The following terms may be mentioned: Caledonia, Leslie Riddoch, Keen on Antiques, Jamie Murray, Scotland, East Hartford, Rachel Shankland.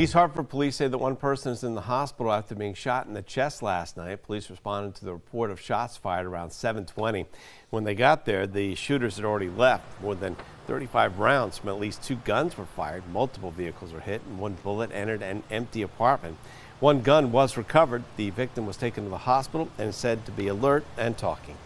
East Hartford police say that one person is in the hospital after being shot in the chest last night. Police responded to the report of shots fired around 7:20. When they got there, the shooters had already left. More than 35 rounds from at least 2 guns were fired. Multiple vehicles were hit, and 1 bullet entered an empty apartment. 1 gun was recovered. The victim was taken to the hospital and is said to be alert and talking.